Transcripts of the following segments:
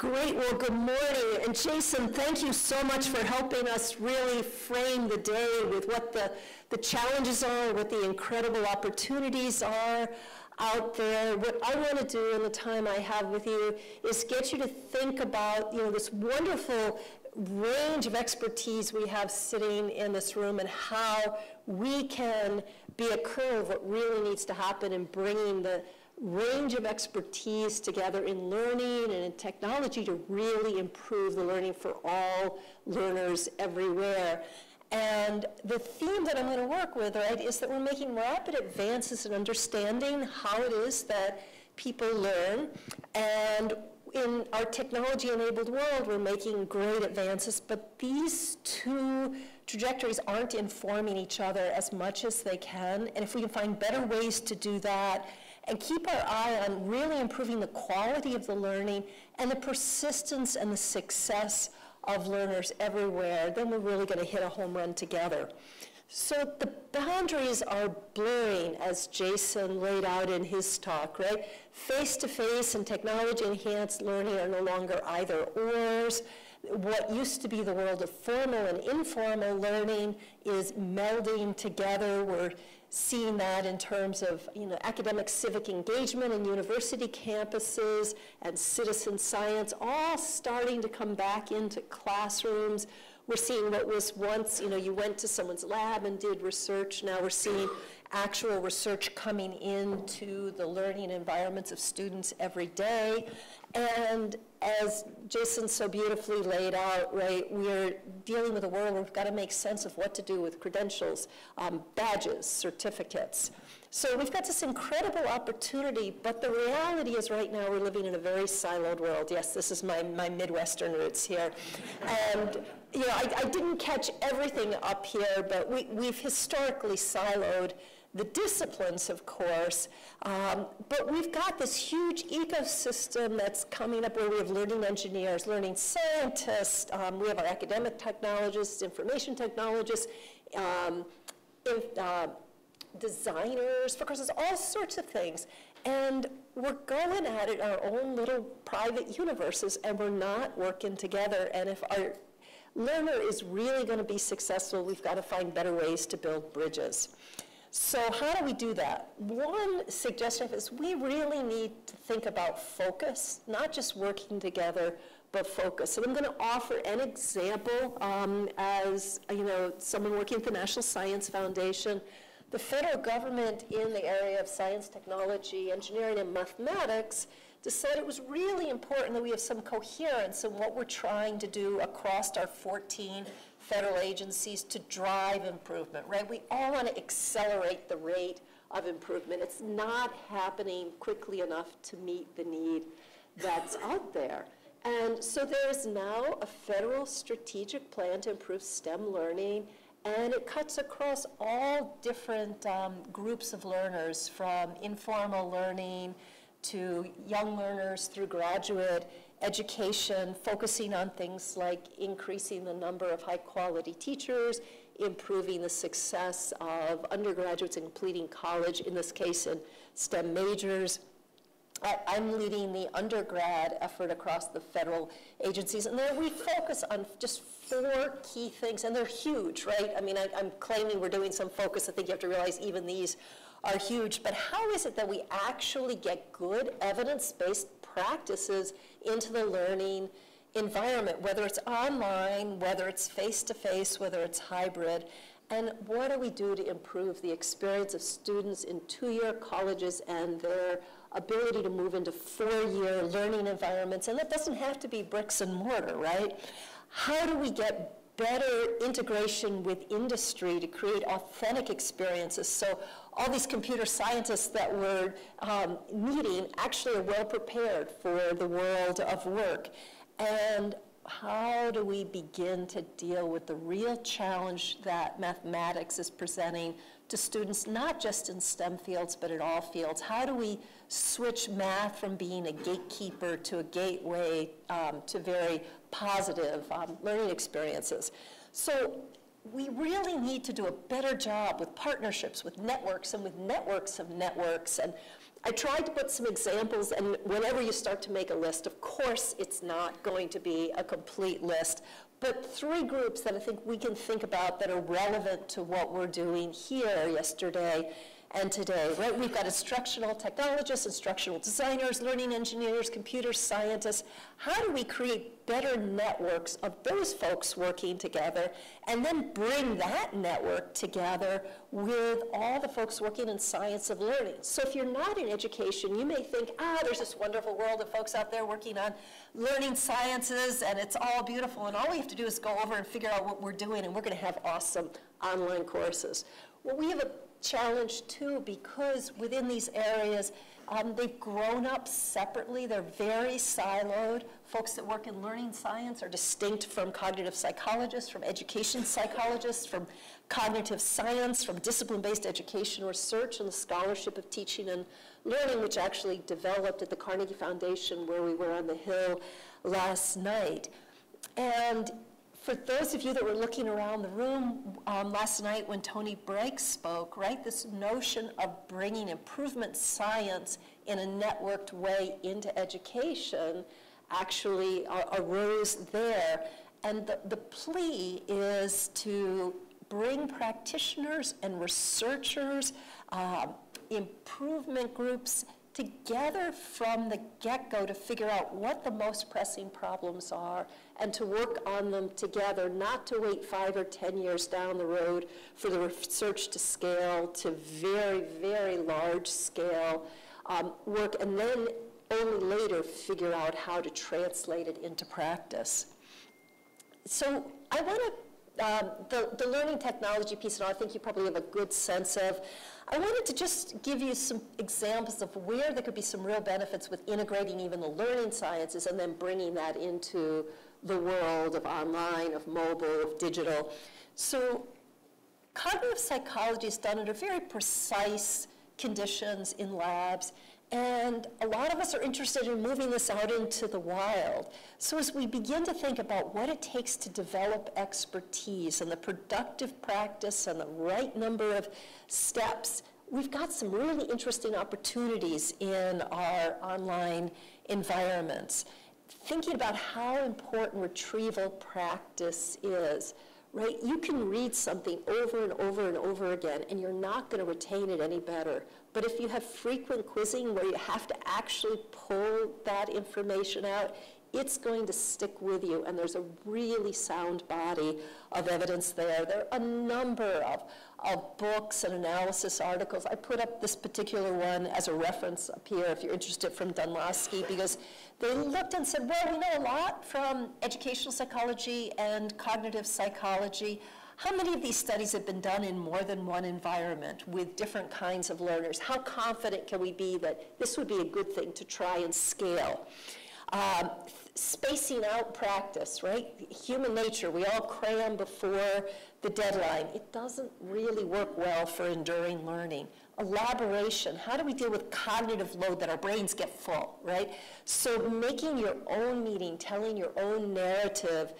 Great, well, good morning. And Jason, thank you so much for helping us really frame the day with what the challenges are, what the incredible opportunities are out there. What I want to do in the time I have with you is get you to think about, you know, this wonderful range of expertise we have sitting in this room and how we can be a curve of what really needs to happen in bringing the range of expertise together in learning and in technology to really improve the learning for all learners everywhere. And the theme that I'm going to work with, right, is that we're making rapid advances in understanding how it is that people learn. And in our technology-enabled world, we're making great advances, but these two trajectories aren't informing each other as much as they can. And if we can find better ways to do that, and keep our eye on really improving the quality of the learning and the persistence and the success of learners everywhere, then we're really going to hit a home run together. So the boundaries are blurring, as Jason laid out in his talk, right? Face-to-face and technology-enhanced learning are no longer either-ors. What used to be the world of formal and informal learning is melding together. We're seeing that in terms of, you know, academic civic engagement in university campuses and citizen science all starting to come back into classrooms. We're seeing what was once, you know, you went to someone's lab and did research. Now we're seeing actual research coming into the learning environments of students every day. And as Jason so beautifully laid out, right, we're dealing with a world where we've got to make sense of what to do with credentials, badges, certificates. So we've got this incredible opportunity, but the reality is right now we're living in a very siloed world. Yes, this is my Midwestern roots here. And, you know, I didn't catch everything up here, but we've historically siloed the disciplines, of course, but we've got this huge ecosystem that's coming up where we have learning engineers, learning scientists, we have our academic technologists, information technologists, designers, there's all sorts of things. And we're going at it our own little private universes, and we're not working together. And if our learner is really going to be successful, we've got to find better ways to build bridges. So how do we do that? One suggestion is we really need to think about focus, not just working together, but focus. And I'm going to offer an example as, you know, someone working at the National Science Foundation. The federal government in the area of science, technology, engineering, and mathematics decided it was really important that we have some coherence in what we're trying to do across our 14 federal agencies to drive improvement, right? We all want to accelerate the rate of improvement. It's not happening quickly enough to meet the need that's out there. And so there is now a federal strategic plan to improve STEM learning, and it cuts across all different groups of learners, from informal learning to young learners through graduate education, focusing on things like increasing the number of high-quality teachers, improving the success of undergraduates in completing college, in this case in STEM majors. I'm leading the undergrad effort across the federal agencies, and there we focus on just four key things, and they're huge, right? I mean, I'm claiming we're doing some focus. I think you have to realize even these are huge, but how is it that we actually get good evidence-based practices into the learning environment, whether it's online, whether it's face-to-face, whether it's hybrid, and what do we do to improve the experience of students in two-year colleges and their ability to move into four-year learning environments? And that doesn't have to be bricks and mortar, right? How do we get better integration with industry to create authentic experiences? So all these computer scientists that we're meeting actually are well prepared for the world of work. And how do we begin to deal with the real challenge that mathematics is presenting to students, not just in STEM fields, but in all fields? How do we switch math from being a gatekeeper to a gateway to very positive learning experiences? So we really need to do a better job with partnerships, with networks, and with networks of networks. And I tried to put some examples, and whenever you start to make a list, of course it's not going to be a complete list, but three groups that I think we can think about that are relevant to what we're doing here yesterday and today, right? We've got instructional technologists, instructional designers, learning engineers, computer scientists. How do we create better networks of those folks working together and then bring that network together with all the folks working in science of learning? So if you're not in education, you may think, there's this wonderful world of folks out there working on learning sciences and it's all beautiful and all we have to do is go over and figure out what we're doing and we're gonna have awesome online courses. Well, we have a challenge too, because within these areas, they've grown up separately. They're very siloed. Folks that work in learning science are distinct from cognitive psychologists, from education psychologists, from cognitive science, from discipline-based education research, and the scholarship of teaching and learning, which actually developed at the Carnegie Foundation where we were on the Hill last night. And for those of you that were looking around the room last night when Tony Bragg spoke, right, this notion of bringing improvement science in a networked way into education actually arose there. And the plea is to bring practitioners and researchers, improvement groups together from the get-go to figure out what the most pressing problems are and to work on them together, not to wait 5 or 10 years down the road for the research to scale to very, very large scale work, and then only later figure out how to translate it into practice. So I want to the learning technology piece, and I think you probably have a good sense of. I wanted to just give you some examples of where there could be some real benefits with integrating even the learning sciences and then bringing that into the world of online, of mobile, of digital. So cognitive psychology is done under very precise conditions in labs, and a lot of us are interested in moving this out into the wild. So as we begin to think about what it takes to develop expertise and the productive practice and the right number of steps, we've got some really interesting opportunities in our online environments. Thinking about how important retrieval practice is, right? You can read something over and over and over again, and you're not going to retain it any better. But if you have frequent quizzing where you have to actually pull that information out, it's going to stick with you, and there's a really sound body of evidence there. There are a number of books and analysis articles. I put up this particular one as a reference up here if you're interested, from Dunlosky, because they looked and said, well, we know a lot from educational psychology and cognitive psychology. How many of these studies have been done in more than one environment with different kinds of learners? How confident can we be that this would be a good thing to try and scale? Spacing out practice, right? Human nature, we all cram before the deadline. It doesn't really work well for enduring learning. Elaboration, how do we deal with cognitive load that our brains get full, right? So making your own meaning, telling your own narrative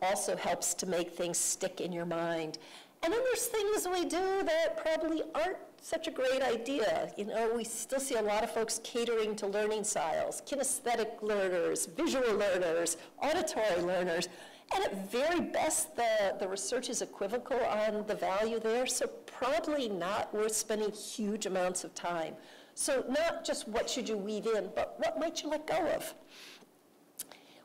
also helps to make things stick in your mind. And then there's things we do that probably aren't such a great idea. You know, we still see a lot of folks catering to learning styles, kinesthetic learners, visual learners, auditory learners. And at very best, the research is equivocal on the value there, so probably not worth spending huge amounts of time. So not just what should you weave in, but what might you let go of?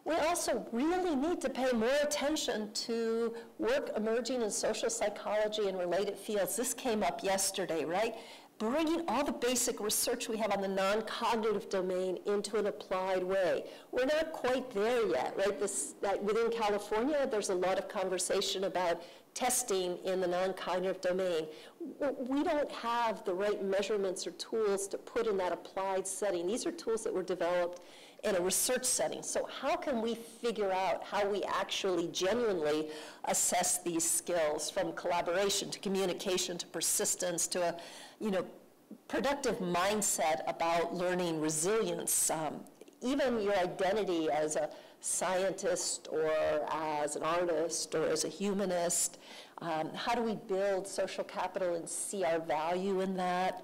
We also really need to pay more attention to work emerging in social psychology and related fields. This came up yesterday, right? Bringing all the basic research we have on the non-cognitive domain into an applied way. We're not quite there yet, right? Like within California, there's a lot of conversation about testing in the non-cognitive domain. We don't have the right measurements or tools to put in that applied setting. These are tools that were developed in a research setting. So how can we figure out how we actually genuinely assess these skills, from collaboration to communication to persistence to a, you know, productive mindset about learning resilience, even your identity as a scientist or as an artist or as a humanist. How do we build social capital and see our value in that?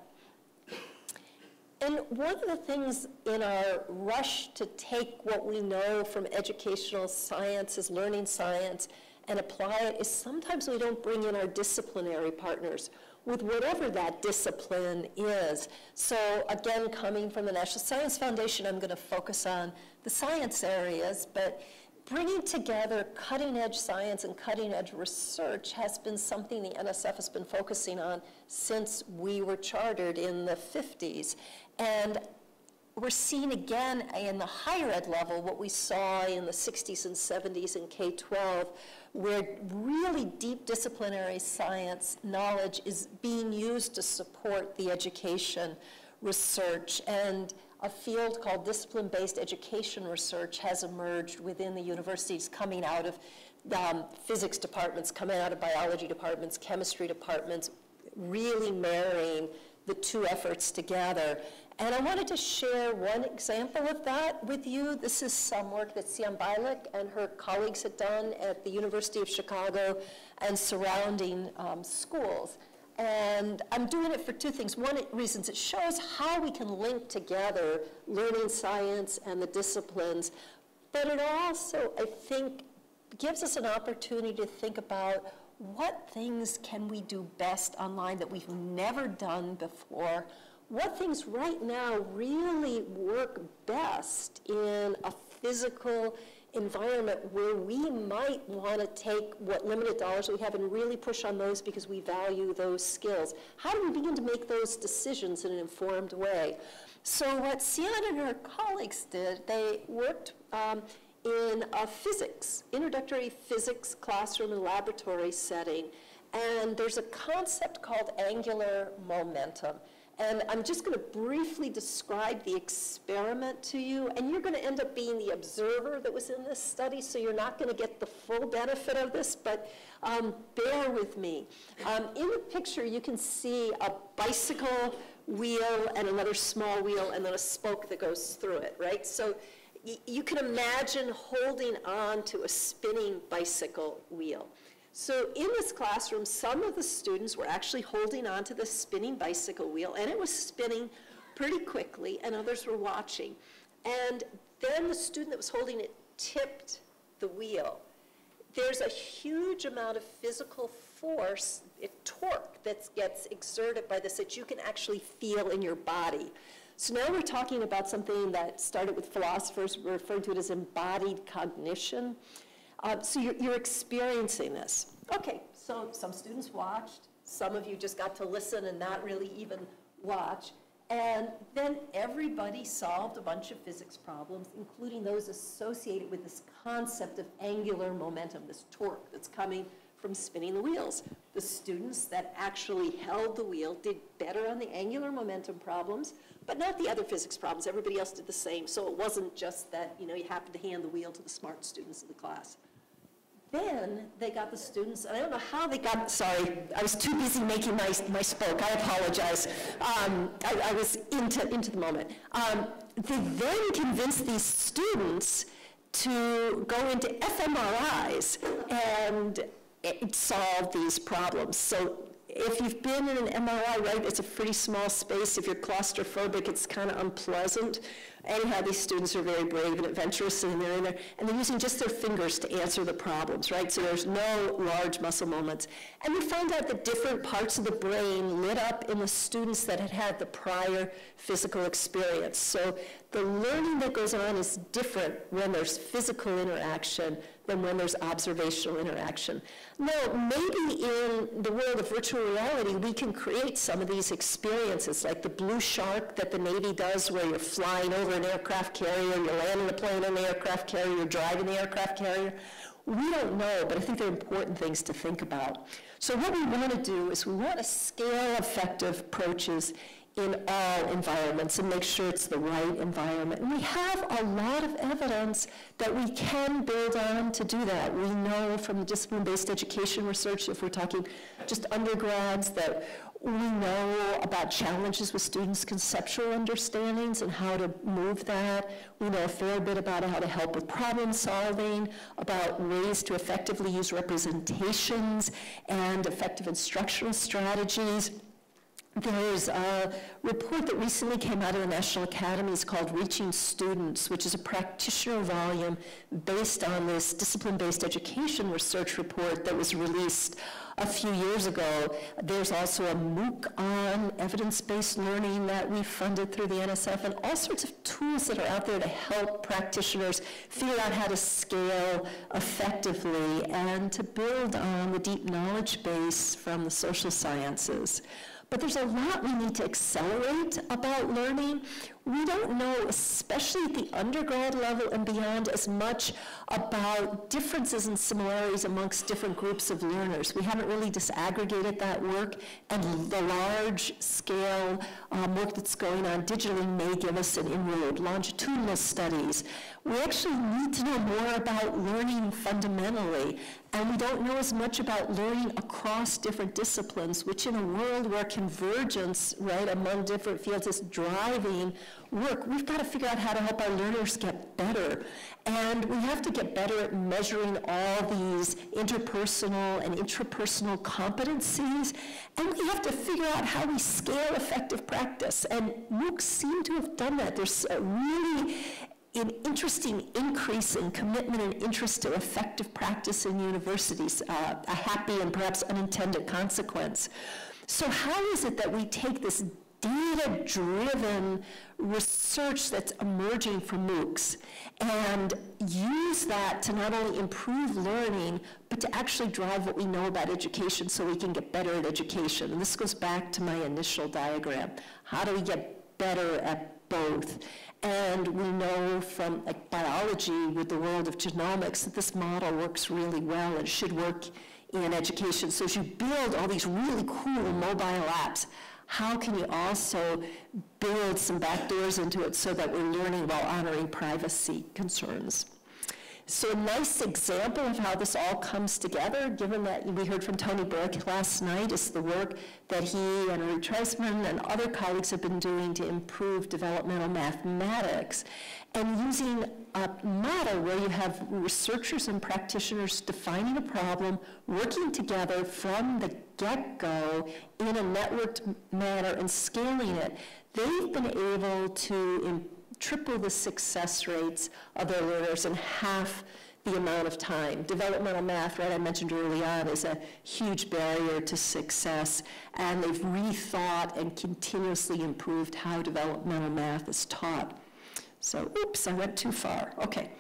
And one of the things in our rush to take what we know from educational sciences, learning science, and apply it is sometimes we don't bring in our disciplinary partners with whatever that discipline is. So again, coming from the National Science Foundation, I'm going to focus on the science areas, but bringing together cutting-edge science and cutting-edge research has been something the NSF has been focusing on since we were chartered in the 50s. And we're seeing again in the higher ed level what we saw in the 60s and 70s in K-12, where really deep disciplinary science knowledge is being used to support the education research. And a field called discipline-based education research has emerged within the universities, coming out of physics departments, coming out of biology departments, chemistry departments, really marrying the two efforts together. And I wanted to share one example of that with you. This is some work that Siân Bailik and her colleagues had done at the University of Chicago and surrounding schools. And I'm doing it for two things. One, it shows how we can link together learning science and the disciplines, but it also, I think, gives us an opportunity to think about what things can we do best online that we've never done before, what things right now really work best in a physical environment where we might want to take what limited dollars we have and really push on those because we value those skills. How do we begin to make those decisions in an informed way? So what Siân and her colleagues did, they worked in a physics, introductory physics classroom and laboratory setting. And there's a concept called angular momentum. And I'm just going to briefly describe the experiment to you, and you're going to end up being the observer that was in this study, so you're not going to get the full benefit of this, but bear with me. In the picture, you can see a bicycle wheel and another small wheel and then a spoke that goes through it, right? So you can imagine holding on to a spinning bicycle wheel. So in this classroom, some of the students were actually holding on to the spinning bicycle wheel, and it was spinning pretty quickly, and others were watching. And then the student that was holding it tipped the wheel. There's a huge amount of physical force, torque, that gets exerted by this that you can actually feel in your body. So now we're talking about something that started with philosophers referring to it as embodied cognition. So you're experiencing this. Okay, so some students watched. Some of you just got to listen and not really even watch. And then everybody solved a bunch of physics problems, including those associated with this concept of angular momentum, this torque that's coming from spinning the wheels. The students that actually held the wheel did better on the angular momentum problems, but not the other physics problems. Everybody else did the same. So it wasn't just that, you know, you happened to hand the wheel to the smart students of the class. Then they got the students, and I don't know how they got, sorry, I was too busy making my spoke, I apologize. I was into the moment. They then convinced these students to go into fMRIs and solve these problems. So if you've been in an MRI, right, it's a pretty small space. If you're claustrophobic, it's kind of unpleasant. Anyhow, these students are very brave and adventurous, and they're in there, and they're using just their fingers to answer the problems, right? So there's no large muscle moments. And we found out that different parts of the brain lit up in the students that had had the prior physical experience. So the learning that goes on is different when there's physical interaction than when there's observational interaction. Now, maybe in the world of virtual reality, we can create some of these experiences, like the blue shark that the Navy does, where you're flying over an aircraft carrier, you're landing a plane on the aircraft carrier, you're driving the aircraft carrier. We don't know, but I think they're important things to think about. So what we want to do is we want to scale effective approaches in all environments and make sure it's the right environment. And we have a lot of evidence that we can build on to do that. We know from the discipline-based education research, if we're talking just undergrads, that we know about challenges with students' conceptual understandings and how to move that. We know a fair bit about how to help with problem solving, about ways to effectively use representations and effective instructional strategies. There's a report that recently came out of the National Academies called Reaching Students, which is a practitioner volume based on this discipline-based education research report that was released a few years ago. There's also a MOOC on evidence-based learning that we funded through the NSF, and all sorts of tools that are out there to help practitioners figure out how to scale effectively and to build on the deep knowledge base from the social sciences. But there's a lot we need to accelerate about learning. We don't know, especially at the undergrad level and beyond, as much about differences and similarities amongst different groups of learners. We haven't really disaggregated that work, and the large scale work that's going on digitally may give us an inroad. Longitudinal studies. We actually need to know more about learning fundamentally, and we don't know as much about learning across different disciplines, which in a world where convergence, right, among different fields is driving work, we've got to figure out how to help our learners get better. And we have to get better at measuring all these interpersonal and intrapersonal competencies, and we have to figure out how we scale effective practice. And MOOCs seem to have done that. There's a really an interesting increase in commitment and interest to effective practice in universities, a happy and perhaps unintended consequence. So how is it that we take this data-driven research that's emerging from MOOCs and use that to not only improve learning, but to actually drive what we know about education so we can get better at education? And this goes back to my initial diagram. How do we get better at both? And we know from like, biology with the world of genomics that this model works really well and should work in education. So as you build all these really cool mobile apps, how can you also build some backdoors into it so that we're learning while honoring privacy concerns? So a nice example of how this all comes together, given that we heard from Tony Burke last night, is the work that he and Ruth Treisman and other colleagues have been doing to improve developmental mathematics. And using a model where you have researchers and practitioners defining a problem, working together from the get-go in a networked manner and scaling it, they've been able to triple the success rates of their learners in half the amount of time. Developmental math, right, I mentioned early on, is a huge barrier to success, and they've rethought and continuously improved how developmental math is taught. So, oops, I went too far, okay.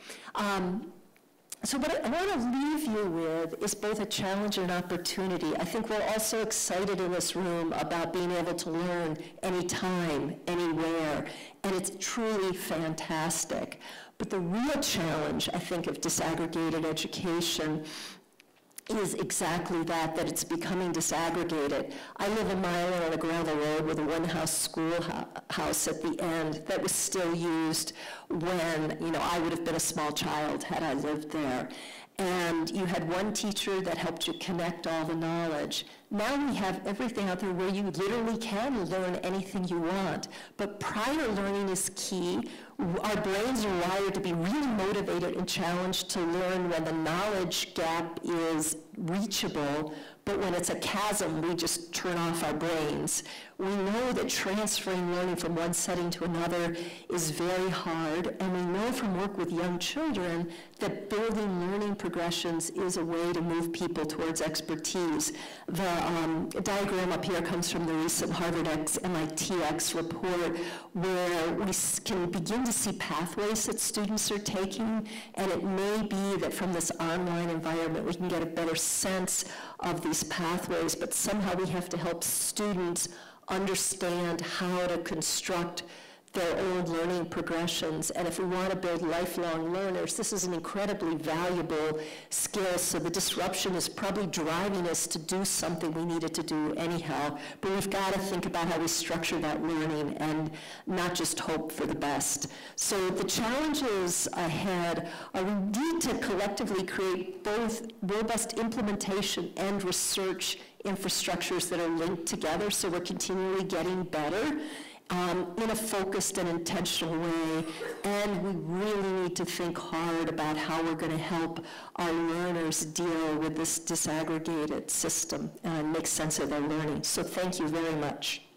So what I want to leave you with is both a challenge and an opportunity. I think we're all so excited in this room about being able to learn anytime, anywhere, and it's truly fantastic. But the real challenge, I think, of disaggregated education is exactly that, that it's becoming disaggregated. I live a mile on a gravel road with a one-house schoolhouse at the end that was still used when, you know, I would have been a small child had I lived there. And you had one teacher that helped you connect all the knowledge. Now we have everything out there where you literally can learn anything you want. But prior learning is key. Our brains are wired to be really motivated and challenged to learn when the knowledge gap is reachable. But when it's a chasm, we just turn off our brains. We know that transferring learning from one setting to another is very hard, and we know from work with young children that building learning progressions is a way to move people towards expertise. The diagram up here comes from the recent HarvardX, MITX report, where we can begin to see pathways that students are taking, and it may be that from this online environment, we can get a better sense of the pathways, but somehow we have to help students understand how to construct their own learning progressions. And if we want to build lifelong learners, this is an incredibly valuable skill. So the disruption is probably driving us to do something we needed to do anyhow. But we've got to think about how we structure that learning and not just hope for the best. So the challenges ahead are we need to collectively create both robust implementation and research infrastructures that are linked together so we're continually getting better. In a focused and intentional way, and we really need to think hard about how we're going to help our learners deal with this disaggregated system and make sense of their learning. So thank you very much.